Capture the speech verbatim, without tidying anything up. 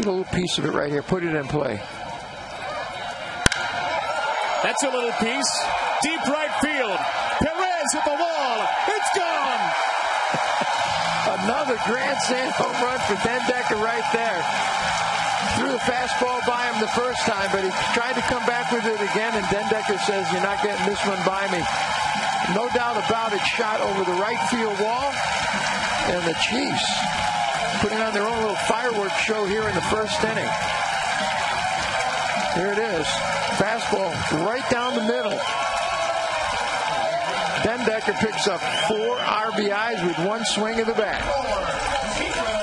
Get a little piece of it right here. Put it in play. That's a little piece. Deep right field. Perez at the wall. It's gone. Another grandstand home run for den Dekker right there. Threw the fastball by him the first time, but he tried to come back with it again, and den Dekker says, you're not getting this one by me. No doubt about it, shot over the right field wall, and the Chiefs putting on their own little fireworks show here in the first inning. Here it is. Fastball right down the middle. den Dekker picks up four R B Is with one swing of the bat.